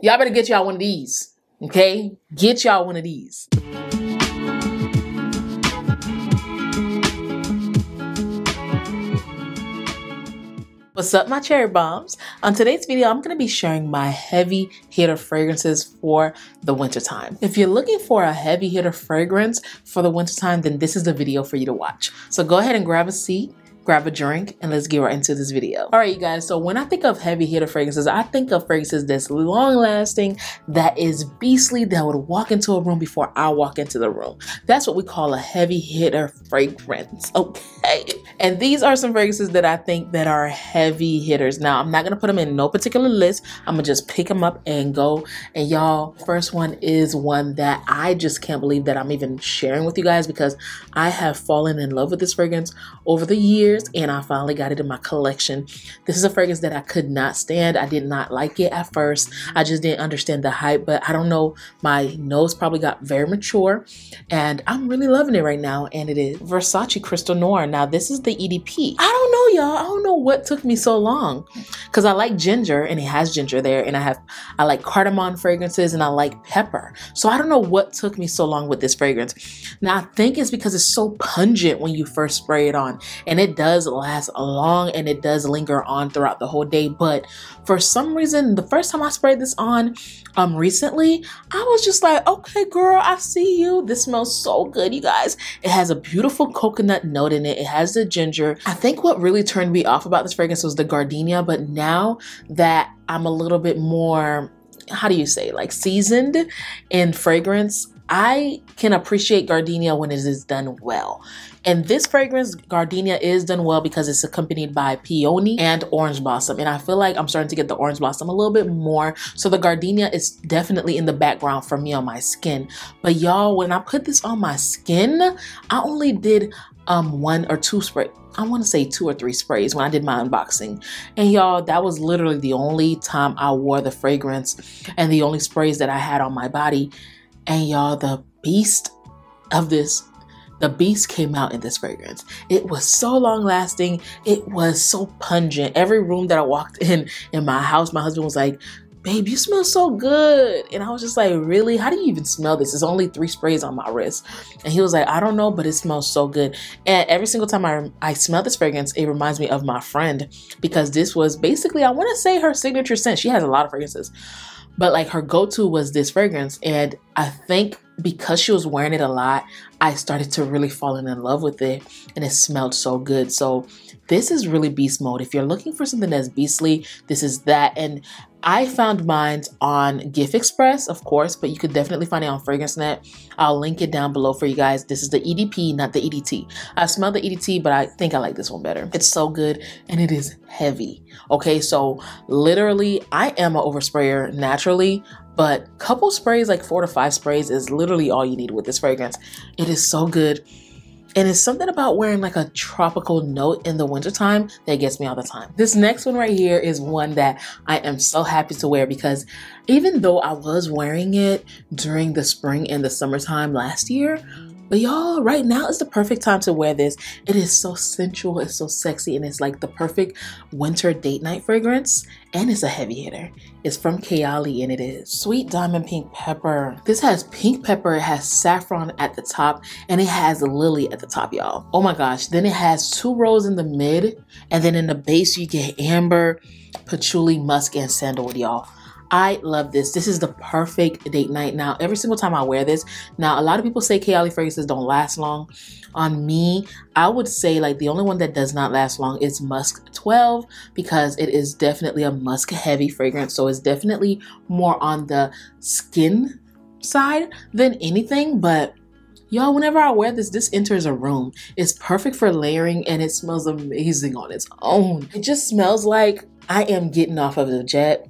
Y'all better get y'all one of these, okay? Get y'all one of these. What's up, my cherry bombs? On today's video, I'm going to be sharing my heavy hitter fragrances for the wintertime. If you're looking for a heavy hitter fragrance for the wintertime, then this is the video for you to watch. So go ahead and grab a seat, grab a drink, and let's get right into this video. All right, you guys, so when I think of heavy hitter fragrances, I think of fragrances that's long lasting, that is beastly, that would walk into a room before I walk into the room. That's what we call a heavy hitter fragrance, okay? And these are some fragrances that I think that are heavy hitters. Now, I'm not gonna put them in no particular list. I'm gonna just pick them up and go. And y'all, first one is one that I just can't believe that I'm even sharing with you guys, because I have fallen in love with this fragrance over the years, and I finally got it in my collection. This is a fragrance that I could not stand. I did not like it at first. I just didn't understand the hype, but I don't know. My nose probably got very mature, and I'm really loving it right now, and it is Versace Crystal Noir. Now, this is the EDP. I don't know, y'all. I don't know what took me so long, because I like ginger, and it has ginger there, and I like cardamom fragrances, and I like pepper. So I don't know what took me so long with this fragrance. Now, I think it's because it's so pungent when you first spray it on, and it does last long, and it does linger on throughout the whole day. But for some reason, the first time I sprayed this on recently, I was just like, okay girl, I see you. This smells so good, you guys. It has a beautiful coconut note in it. It has the ginger. I think what really turned me off about this fragrance was the gardenia, but now that I'm a little bit more, how do you say, like seasoned in fragrance, I can appreciate gardenia when it is done well. And this fragrance, gardenia, is done well because it's accompanied by peony and orange blossom. And I feel like I'm starting to get the orange blossom a little bit more. So the gardenia is definitely in the background for me on my skin. But y'all, when I put this on my skin, I only did one or two sprays. I want to say 2 or 3 sprays when I did my unboxing. And y'all, that was literally the only time I wore the fragrance and the only sprays that I had on my body. And y'all, the beast came out in this fragrance. It was so long lasting. It was so pungent. Every room that I walked in my house, my husband was like, babe, you smell so good. And I was just like, really? How do you even smell this? It's only 3 sprays on my wrist. And he was like, I don't know, but it smells so good. And every single time I smell this fragrance, it reminds me of my friend, because this was basically, I want to say, her signature scent. She has a lot of fragrances, but like her go-to was this fragrance. And I think because she was wearing it a lot, I started to really fall in love with it, and it smelled so good. So this is really beast mode. If you're looking for something that's beastly, this is that. And I found mine on Gift Express, of course, but you could definitely find it on FragranceNet. I'll link it down below for you guys. This is the EDP, not the EDT. I smelled the EDT, but I think I like this one better. It's so good, and it is heavy. Okay, so literally, I am an oversprayer naturally, but a couple sprays, like 4 to 5 sprays, is literally all you need with this fragrance. It is so good. And it's something about wearing like a tropical note in the wintertime that gets me all the time. This next one right here is one that I am so happy to wear, because even though I was wearing it during the spring and the summertime last year, but y'all, right now is the perfect time to wear this. It is so sensual, it's so sexy, and it's like the perfect winter date night fragrance, and it's a heavy hitter. It's from Kayali, and it is Sweet Diamond Pink Pepper. This has pink pepper, it has saffron at the top, and it has lily at the top, y'all. Oh my gosh, then it has 2 rows in the mid, and then in the base you get amber, patchouli, musk, and sandalwood, y'all. I love this. This is the perfect date night. Now, every single time I wear this, now a lot of people say Kayali fragrances don't last long. On me, I would say like the only one that does not last long is Musk 12, because it is definitely a musk heavy fragrance. So it's definitely more on the skin side than anything, but y'all, whenever I wear this, this enters a room. It's perfect for layering, and it smells amazing on its own. It just smells like I am getting off of the jet,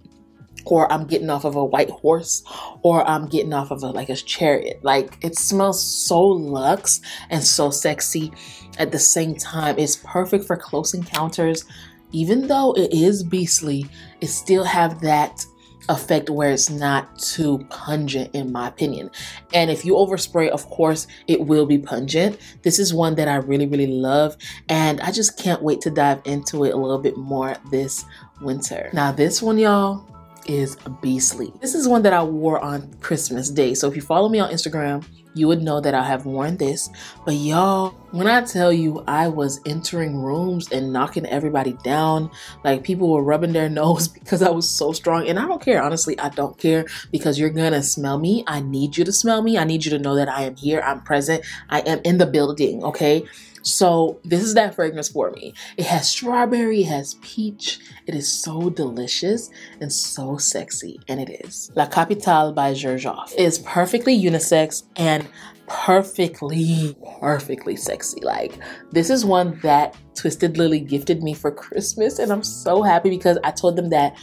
or I'm getting off of a white horse, or I'm getting off of like a chariot. Like, it smells so luxe and so sexy at the same time. It's perfect for close encounters. Even though it is beastly, it still have that effect where it's not too pungent, in my opinion. And if you overspray, of course, it will be pungent. This is one that I really, really love, and I just can't wait to dive into it a little bit more this winter. Now this one, y'all, is beastly. This is one that I wore on Christmas Day. So if you follow me on Instagram, you would know that I have worn this. But y'all, when I tell you I was entering rooms and knocking everybody down, like people were rubbing their nose because I was so strong. And I don't care, honestly, I don't care, because you're gonna smell me. I need you to smell me. I need you to know that I am here, I'm present, I am in the building, okay? So this is that fragrance for me. It has strawberry, it has peach. It is so delicious and so sexy, and it is. La Capitale by Xerjoff is perfectly unisex and perfectly sexy. Like, this is one that Twisted Lily gifted me for Christmas, and I'm so happy because I told them that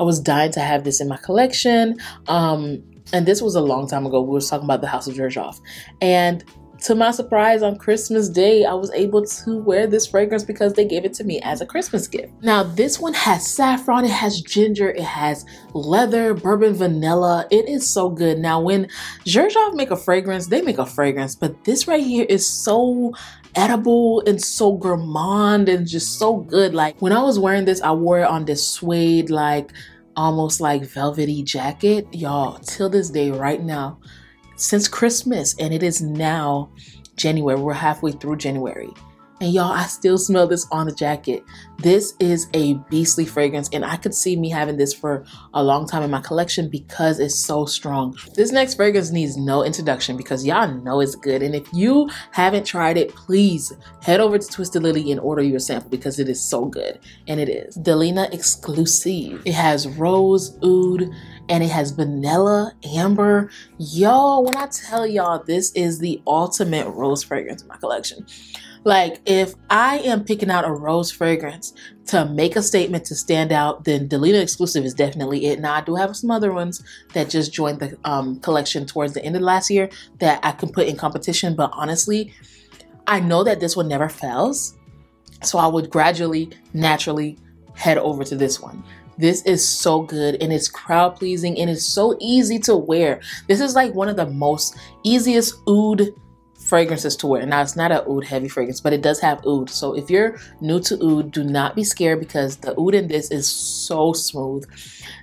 I was dying to have this in my collection. And this was a long time ago. We were talking about the House of Xerjoff, and to my surprise, on Christmas Day, I was able to wear this fragrance because they gave it to me as a Christmas gift. Now, this one has saffron, it has ginger, it has leather, bourbon, vanilla. It is so good. Now, when Xerjoff make a fragrance, they make a fragrance, but this right here is so edible and so gourmand and just so good. Like, when I was wearing this, I wore it on this suede, like, almost like velvety jacket. Y'all, till this day right now, since Christmas, and it is now January, we're halfway through January, and y'all, I still smell this on the jacket. This is a beastly fragrance, and I could see me having this for a long time in my collection because it's so strong. This next fragrance needs no introduction because y'all know it's good, and if you haven't tried it, please head over to Twisted Lily and order your sample because it is so good, and it is Delina Exclusif. It has rose, oud, and it has vanilla, amber. Y'all, when I tell y'all, this is the ultimate rose fragrance in my collection. Like, if I am picking out a rose fragrance to make a statement, to stand out, then Delina Exclusif is definitely it. Now, I do have some other ones that just joined the collection towards the end of last year that I can put in competition, but honestly, I know that this one never fails, so I would gradually, naturally head over to this one. This is so good, and it's crowd pleasing, and it's so easy to wear. This is like one of the most easiest oud fragrances to wear. Now, it's not an oud heavy fragrance, but it does have oud. So if you're new to oud, do not be scared because the oud in this is so smooth.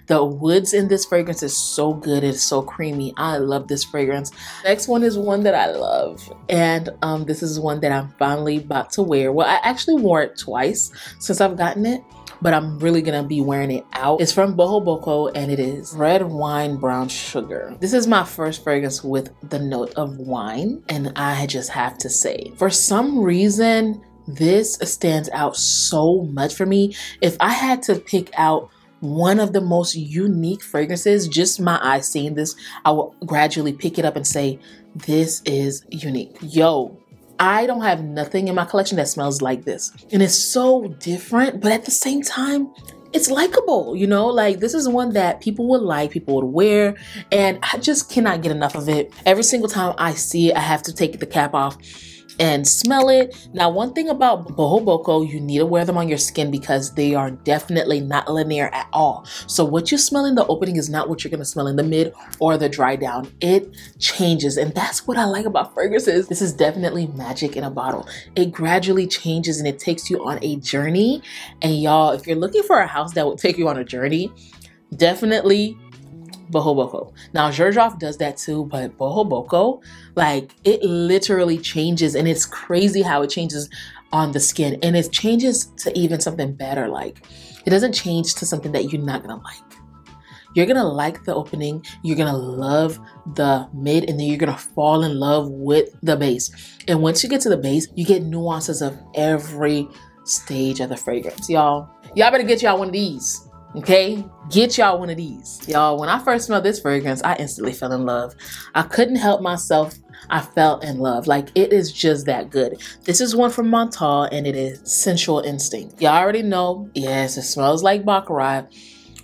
The woods in this fragrance is so good. It's so creamy. I love this fragrance. Next one is one that I love, and this is one that I'm finally about to wear. Well, I actually wore it twice since I've gotten it, but I'm really gonna be wearing it out. It's from Bohoboco, and it is Red Wine Brown Sugar. This is my first fragrance with the note of wine, and I just have to say, for some reason, this stands out so much for me. If I had to pick out one of the most unique fragrances, just my eyes seeing this, I will gradually pick it up and say, this is unique. Yo, I don't have nothing in my collection that smells like this. And it's so different, but at the same time, it's likable, you know? Like, this is one that people would like, people would wear, and I just cannot get enough of it. Every single time I see it, I have to take the cap off and smell it. Now, one thing about Bohoboco, you need to wear them on your skin because they are definitely not linear at all. So what you smell in the opening is not what you're gonna smell in the mid or the dry down. It changes, and that's what I like about fragrances. This is definitely magic in a bottle. It gradually changes, and it takes you on a journey. And y'all, if you're looking for a house that will take you on a journey, definitely Bohoboco. Now, Xerjoff does that too, but Bohoboco, like, it literally changes, and it's crazy how it changes on the skin, and it changes to even something better. Like, it doesn't change to something that you're not gonna like. You're gonna like the opening, you're gonna love the mid, and then you're gonna fall in love with the base. And once you get to the base, you get nuances of every stage of the fragrance. Y'all better get y'all one of these. Okay, get y'all one of these. Y'all, when I first smelled this fragrance, I instantly fell in love. I couldn't help myself. I fell in love. Like, it is just that good. This is one from Montale, and it is Sensual Instinct. Y'all already know, yes, it smells like Baccarat,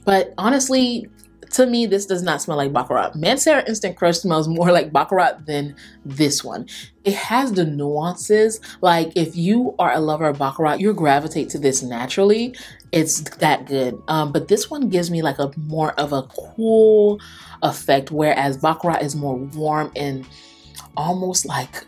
but honestly, to me, this does not smell like Baccarat. Mancera Instant Crush smells more like Baccarat than this one. It has the nuances. Like, if you are a lover of Baccarat, you gravitate to this naturally. It's that good. But this one gives me like a more of a cool effect, whereas Baccarat is more warm and almost like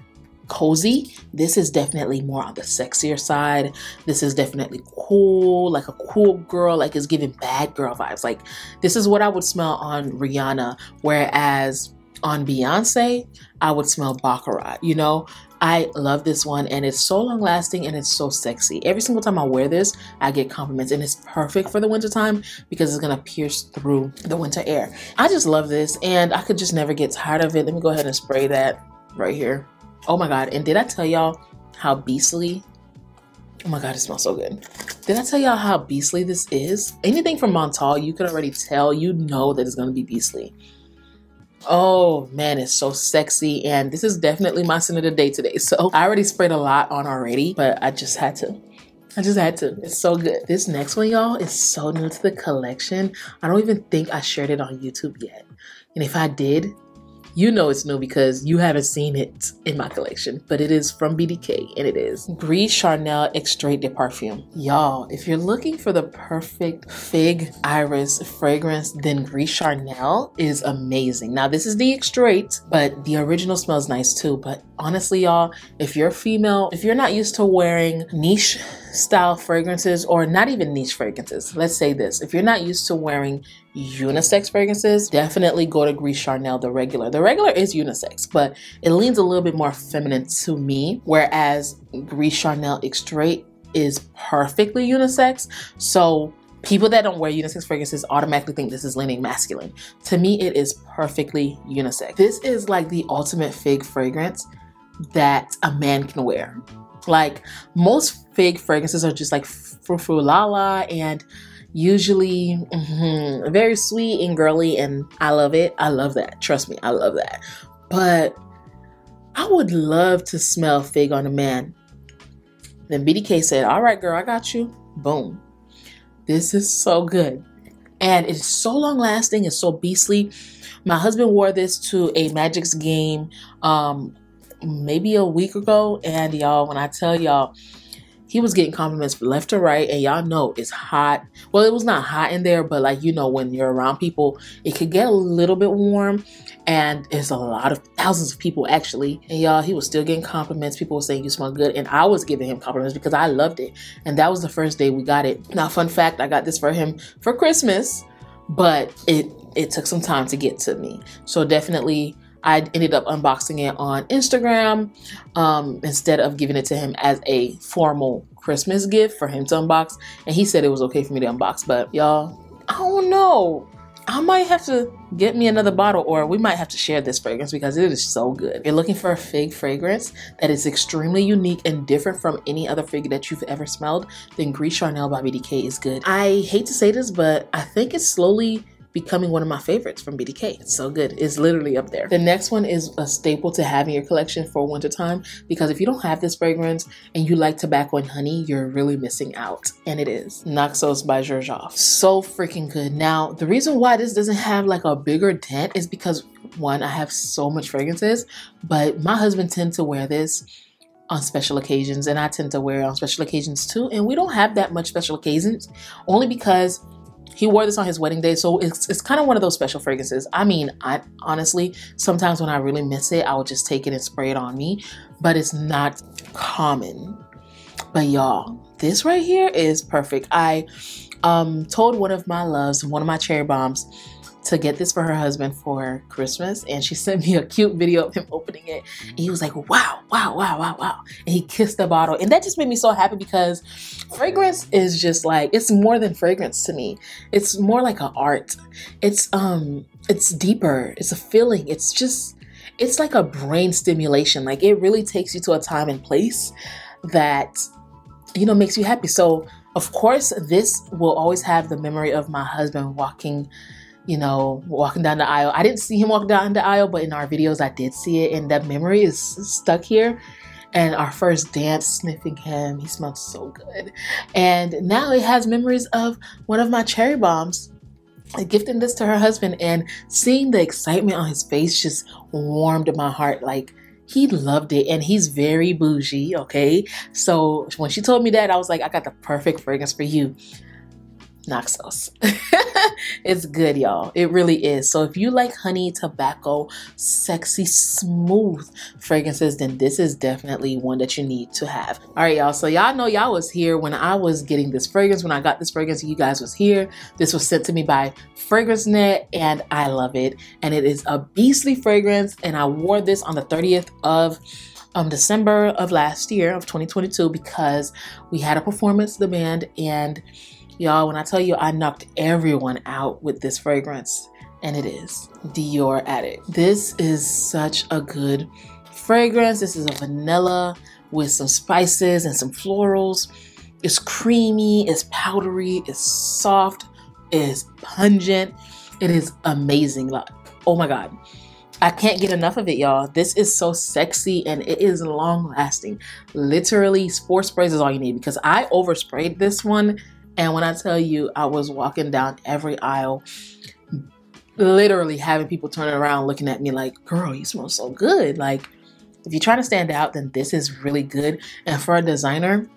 cozy. This is definitely more on the sexier side. This is definitely cool, like a cool girl, like it's giving bad girl vibes. Like this is what I would smell on Rihanna, whereas on Beyonce, I would smell Baccarat, you know? I love this one and it's so long lasting and it's so sexy. Every single time I wear this, I get compliments and it's perfect for the winter time because it's gonna pierce through the winter air. I just love this and I could just never get tired of it. Let me go ahead and spray that right here. Oh my God, and did I tell y'all how beastly? Oh my God, it smells so good. Did I tell y'all how beastly this is? Anything from Montale, you could already tell, you know that it's gonna be beastly. Oh man, it's so sexy and this is definitely my scent of the day today. So I already sprayed a lot on already, but I just had to. It's so good. This next one, y'all, is so new to the collection. I don't even think I shared it on YouTube yet, and if I did, you know it's new because you haven't seen it in my collection. But it is from BDK and it is Gris Charnel Extrait de Parfum. Y'all, if you're looking for the perfect fig iris fragrance, then Gris Charnel is amazing. Now this is the Extrait, but the original smells nice too. But honestly, y'all, if you're female, if you're not used to wearing niche style fragrances, or not even niche fragrances, let's say this, if you're not used to wearing unisex fragrances, definitely go to Gris Charnel. The regular is unisex, but it leans a little bit more feminine to me, whereas Gris Charnel Extrait is perfectly unisex. So people that don't wear unisex fragrances automatically think this is leaning masculine. To me, it is perfectly unisex. This is like the ultimate fig fragrance that a man can wear. Like most fig fragrances are just like frou-frou la la and usually very sweet and girly, and I love it. I love that. Trust me, I love that. But I would love to smell fig on a man. Then BDK said, all right, girl, I got you. Boom. This is so good. And it's so long lasting. It's so beastly. My husband wore this to a Magic's game maybe a week ago, and y'all, when I tell y'all, he was getting compliments left to right, and y'all know it's hot. Well, it was not hot in there, but like, you know, when you're around people, it could get a little bit warm, and there's a lot of thousands of people actually. And y'all, he was still getting compliments. People were saying you smell good, and I was giving him compliments because I loved it. And that was the first day we got it. Now, fun fact, I got this for him for Christmas, but it took some time to get to me. So definitely, I ended up unboxing it on Instagram instead of giving it to him as a formal Christmas gift for him to unbox. And he said it was okay for me to unbox, but y'all, I don't know. I might have to get me another bottle, or we might have to share this fragrance because it is so good. If you're looking for a fig fragrance that is extremely unique and different from any other fig that you've ever smelled, then Gris Charnel by BDK is good. I hate to say this, but I think it's slowly becoming one of my favorites from BDK. It's so good. It's literally up there. The next one is a staple to have in your collection for wintertime, because if you don't have this fragrance and you like tobacco and honey, you're really missing out. And it is Naxos by Xerjoff. So freaking good. Now, the reason why this doesn't have like a bigger dent is because, one, I have so much fragrances, but my husband tends to wear this on special occasions, and I tend to wear it on special occasions too. And we don't have that much special occasions, only because he wore this on his wedding day, so it's kind of one of those special fragrances. I mean, I honestly, sometimes when I really miss it, I will just take it and spray it on me, but it's not common. But y'all, this right here is perfect. I told one of my loves, one of my cherry bombs, to get this for her husband for Christmas, and she sent me a cute video of him opening it, and he was like, wow, wow, wow, wow, wow, and he kissed the bottle, and that just made me so happy because fragrance is just like, it's more than fragrance to me. It's more like an art. It's deeper. It's a feeling. It's just, it's like a brain stimulation. Like it really takes you to a time and place that, you know, makes you happy. So of course this will always have the memory of my husband walking down the aisle. I didn't see him walk down the aisle, but in our videos I did see it, and that memory is stuck here. And our first dance, sniffing him, he smelled so good. And now it has memories of one of my cherry bombs gifting this to her husband, and seeing the excitement on his face just warmed my heart. Like, he loved it, and he's very bougie, okay? So when she told me that, I was like, I got the perfect fragrance for you. Naxos. It's good, y'all. It really is. So if you like honey, tobacco, sexy, smooth fragrances, then this is definitely one that you need to have. All right, y'all. So y'all know y'all was here when I was getting this fragrance. When I got this fragrance, you guys was here. This was sent to me by FragranceNet, and I love it. And it is a beastly fragrance, and I wore this on the 30th of December of last year, of 2022, because we had a performance, the band, and y'all, when I tell you, I knocked everyone out with this fragrance, and it is Dior Addict. This is such a good fragrance. This is a vanilla with some spices and some florals. It's creamy, it's powdery, it's soft, it's pungent. It is amazing. Oh my God. I can't get enough of it, y'all. This is so sexy and it is long lasting. Literally, 4 sprays is all you need, because I oversprayed this one. And when I tell you, I was walking down every aisle, literally having people turn around looking at me like, girl, you smell so good. Like, if you're trying to stand out, then this is really good. And for a designer,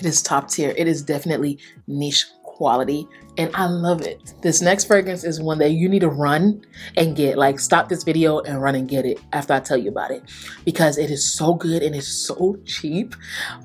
it is top tier. It is definitely niche quality, and I love it. This next fragrance is one that you need to run and get. Like, stop this video and run and get it after I tell you about it, because it is so good and it's so cheap,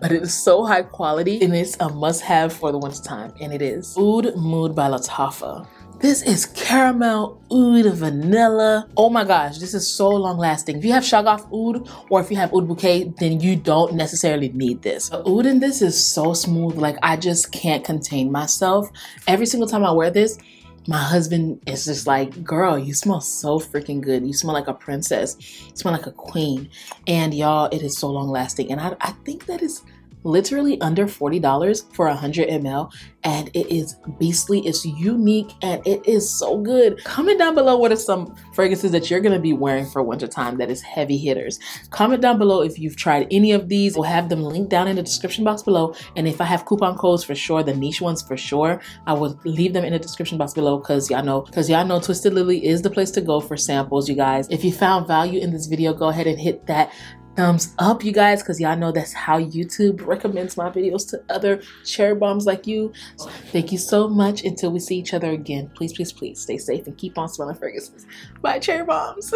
but it is so high quality, and it's a must-have for the winter time. And it is Oud Mood by Lattafa. This is caramel, oud, vanilla. Oh my gosh, this is so long lasting. If you have Xerjoff oud, or if you have oud bouquet, then you don't necessarily need this. The oud in this is so smooth. Like, I just can't contain myself. Every single time I wear this, my husband is just like, girl, you smell so freaking good. You smell like a princess. You smell like a queen. And y'all, it is so long lasting. And I think that is literally under $40 for 100 ml, and it is beastly, it's unique, and it is so good. Comment down below what are some fragrances that you're going to be wearing for wintertime that is heavy hitters. Comment down below if you've tried any of these. We'll have them linked down in the description box below, and if I have coupon codes for sure, the niche ones for sure, I will leave them in the description box below, because y'all know Twisted Lily is the place to go for samples, you guys. If you found value in this video, go ahead and hit that thumbs up, you guys, because y'all know that's how YouTube recommends my videos to other cherry bombs like you. So thank you so much. Until we see each other again, please, please, please stay safe and keep on smelling fragrances. Bye, cherry bombs.